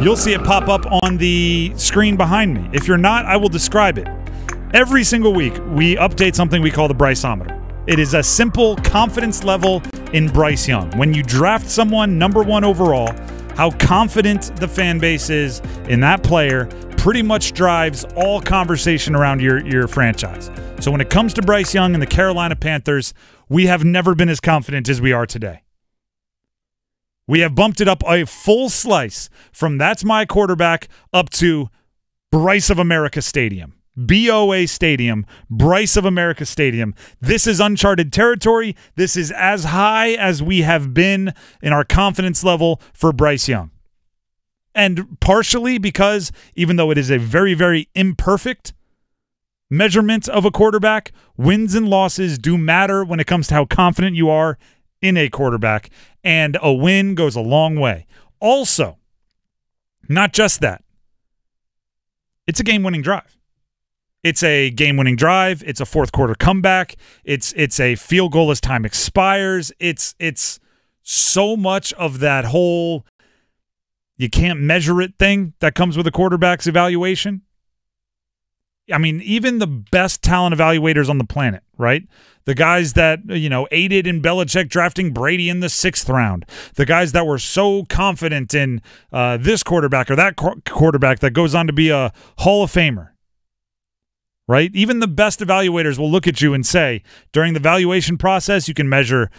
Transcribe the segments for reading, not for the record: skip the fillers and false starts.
You'll see it pop up on the screen behind me. If you're not, I will describe it. Every single week, we update something we call the Bryceometer. It is a simple confidence level in Bryce Young. When you draft someone #1 overall, how confident the fan base is in that player pretty much drives all conversation around your franchise. So when it comes to Bryce Young and the Carolina Panthers, we have never been as confident as we are today. We have bumped it up a full slice from That's My Quarterback up to Bryce of America Stadium. BOA Stadium, Bryce of America Stadium. This is uncharted territory. This is as high as we have been in our confidence level for Bryce Young. And partially because even though it is a very, very imperfect measurement of a quarterback, wins and losses do matter when it comes to how confident you are in a quarterback. And a win goes a long way. Also, not just that, it's a game-winning drive. It's a game-winning drive. It's a fourth-quarter comeback. It's a field goal as time expires. It's so much of that whole you can't measure it thing that comes with a quarterback's evaluation. I mean, even the best talent evaluators on the planet, right? The guys that, you know, aided in Belichick drafting Brady in the 6th round. The guys that were so confident in this quarterback or that quarterback that goes on to be a Hall of Famer. Right? Even the best evaluators will look at you and say, during the valuation process, you can measure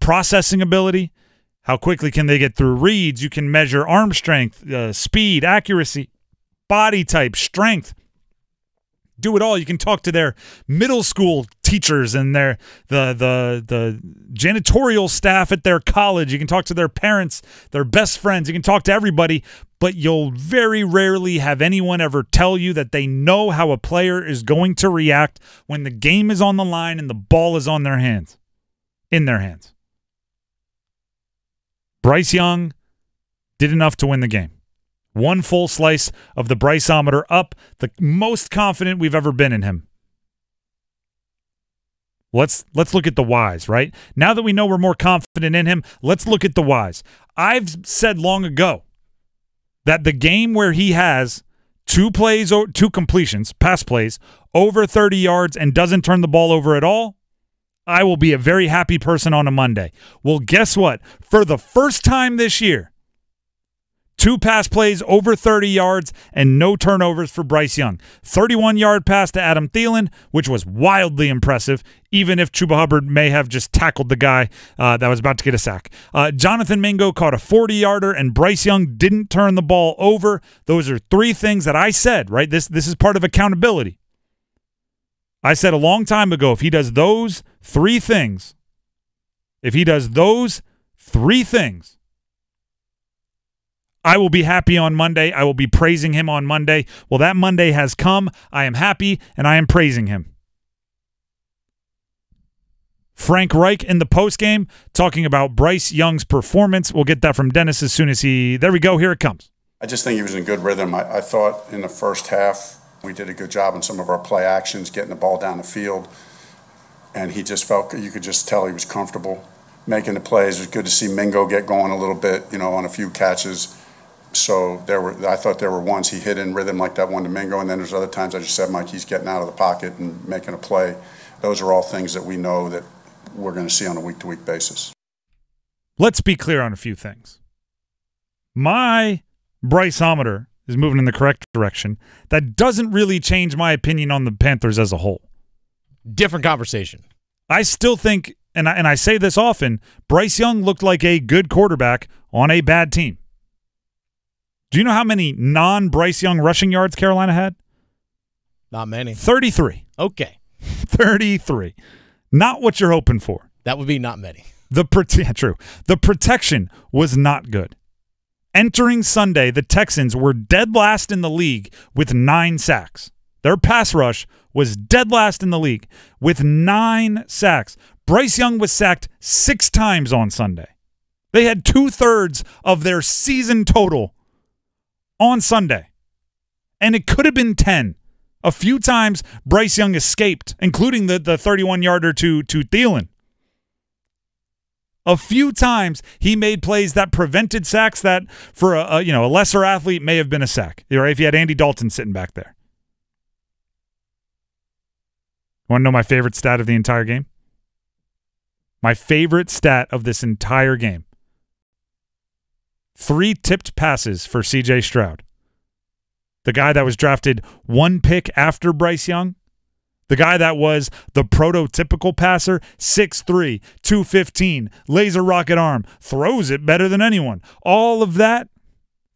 processing ability. How quickly can they get through reads? You can measure arm strength, speed, accuracy, body type, strength. Do it all. You can talk to their middle school teachers and their the janitorial staff at their college. You can talk to their parents, their best friends. You can talk to everybody, but you'll very rarely have anyone ever tell you that they know how a player is going to react when the game is on the line and the ball is on their hands, in their hands. Bryce Young did enough to win the game. One full slice of the Bryceometer up, the most confident we've ever been in him. Let's look at the whys, right? Now that we know we're more confident in him, let's look at the whys. I've said long ago that the game where he has 2 plays or 2 completions, pass plays, over 30 yards and doesn't turn the ball over at all, I will be a very happy person on a Monday. Well, guess what? For the first time this year, 2 pass plays over 30 yards and no turnovers for Bryce Young. 31-yard pass to Adam Thielen, which was wildly impressive, even if Chuba Hubbard may have just tackled the guy that was about to get a sack. Jonathan Mingo caught a 40-yarder, and Bryce Young didn't turn the ball over. Those are 3 things that I said, right? This is part of accountability. I said a long time ago, if he does those 3 things, I will be happy on Monday. I will be praising him on Monday. Well, that Monday has come. I am happy, and I am praising him. Frank Reich in the postgame talking about Bryce Young's performance. We'll get that from Dennis as soon as he – there we go. Here it comes. I just think he was in good rhythm. I thought in the first half we did a good job in some of our play actions, getting the ball down the field, and he just felt – you could just tell he was comfortable making the plays. It was good to see Mingo get going a little bit, you know, on a few catches. So I thought there were ones he hit in rhythm like that one to Mingo, and then there's other times I just said, Mike, he's getting out of the pocket and making a play. Those are all things that we know that we're going to see on a week-to-week basis. Let's be clear on a few things. My Bryceometer is moving in the correct direction. That doesn't really change my opinion on the Panthers as a whole. Different conversation. I still think, and I say this often, Bryce Young looked like a good quarterback on a bad team. Do you know how many non-Bryce Young rushing yards Carolina had? Not many. 33. Okay. 33. Not what you're hoping for. That would be not many. True. The protection was not good. Entering Sunday, the Texans were dead last in the league with 9 sacks. Their pass rush was dead last in the league with 9 sacks. Bryce Young was sacked 6 times on Sunday. They had 2/3 of their season total on Sunday, and it could have been 10. A few times Bryce Young escaped, including the 31-yarder to Thielen. A few times he made plays that prevented sacks that for a lesser athlete may have been a sack. Right? If you had Andy Dalton sitting back there. Want to know my favorite stat of the entire game? My favorite stat of this entire game. 3 tipped passes for C.J. Stroud. The guy that was drafted 1 pick after Bryce Young. The guy that was the prototypical passer, 6'3", 215, laser rocket arm, throws it better than anyone. All of that,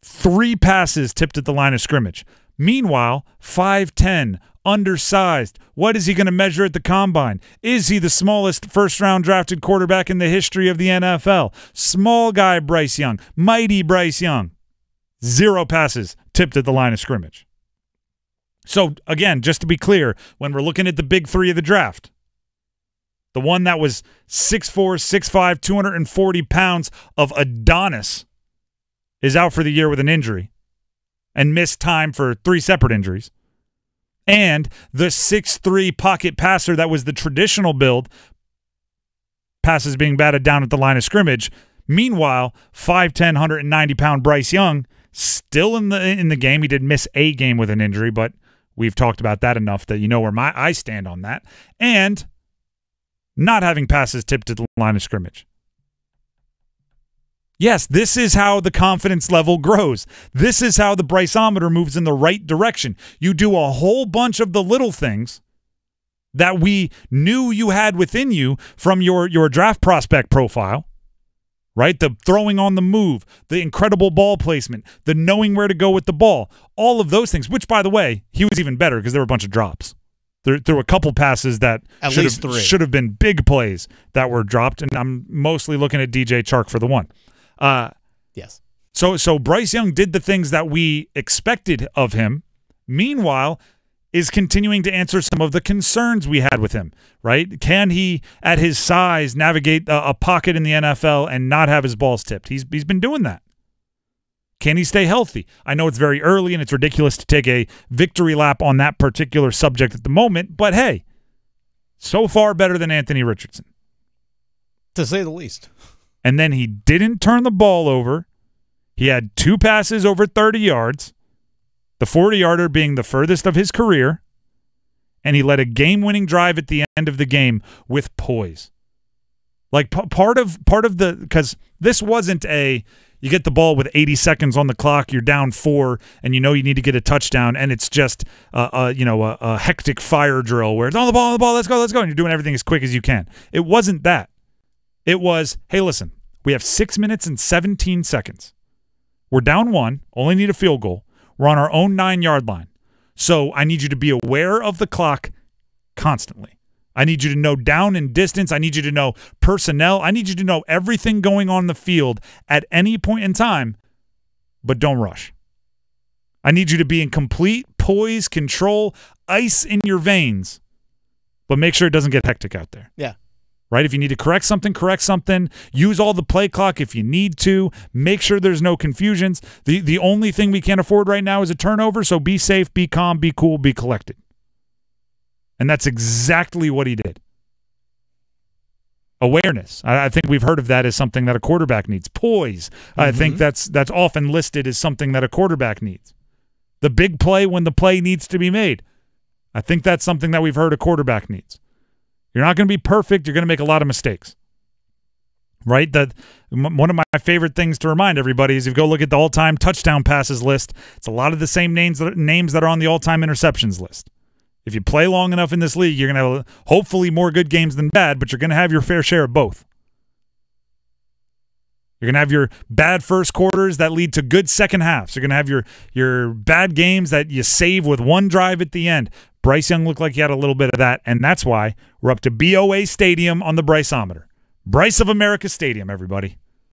3 passes tipped at the line of scrimmage. Meanwhile, 5'10", undersized. What is he going to measure at the combine? Is he the smallest first-round drafted quarterback in the history of the NFL? Small guy Bryce Young, mighty Bryce Young. 0 passes tipped at the line of scrimmage. So, again, just to be clear, when we're looking at the big 3 of the draft, the one that was 6'4", 6'5", 240 pounds of Adonis is out for the year with an injury and missed time for 3 separate injuries. And the 6'3" pocket passer that was the traditional build, passes being batted down at the line of scrimmage. Meanwhile, 5'10", 190-pound Bryce Young, still in the game. He did miss a game with an injury, but we've talked about that enough that you know where I stand on that. And not having passes tipped at the line of scrimmage. Yes, this is how the confidence level grows. This is how the Bryceometer moves in the right direction. You do a whole bunch of the little things that we knew you had within you from your draft prospect profile, right? The throwing on the move, the incredible ball placement, the knowing where to go with the ball, all of those things, which, by the way, he was even better because there were a bunch of drops. There were a couple passes that should have been big plays that were dropped, and I'm mostly looking at DJ Chark for the one. Yes. So Bryce Young did the things that we expected of him. Meanwhile, is continuing to answer some of the concerns we had with him, right? Can he, at his size, navigate a pocket in the NFL and not have his balls tipped? He's been doing that. Can he stay healthy? I know it's very early and it's ridiculous to take a victory lap on that particular subject at the moment, but hey, so far better than Anthony Richardson. To say the least. And then he didn't turn the ball over. He had 2 passes over 30 yards, the 40-yarder being the furthest of his career, and he led a game-winning drive at the end of the game with poise. Like part of the – because this wasn't a you get the ball with 80 seconds on the clock, you're down 4, and you know you need to get a touchdown, and it's just a hectic fire drill where it's on the ball, let's go, and you're doing everything as quick as you can. It wasn't that. It was, hey, listen, we have 6 minutes and 17 seconds. We're down 1, only need a field goal. We're on our own 9-yard line. So I need you to be aware of the clock constantly. I need you to know down and distance. I need you to know personnel. I need you to know everything going on in the field at any point in time, but don't rush. I need you to be in complete poise, control, ice in your veins, but make sure it doesn't get hectic out there. Yeah. Right? If you need to correct something. Use all the play clock if you need to. Make sure there's no confusions. The only thing we can't afford right now is a turnover, so be safe, be calm, be cool, be collected. And that's exactly what he did. Awareness. I think we've heard of that as something that a quarterback needs. Poise. I think that's often listed as something that a quarterback needs. The big play when the play needs to be made. I think that's something that we've heard a quarterback needs. You're not going to be perfect. You're going to make a lot of mistakes, right? One of my favorite things to remind everybody is if you go look at the all-time touchdown passes list, it's a lot of the same names that are on the all-time interceptions list. If you play long enough in this league, you're going to have hopefully more good games than bad, but you're going to have your fair share of both. You're going to have your bad first quarters that lead to good second halves. You're going to have your bad games that you save with one drive at the end. Bryce Young looked like he had a little bit of that, and that's why we're up to BOA Stadium on the Bryceometer. Bryce of America Stadium, everybody.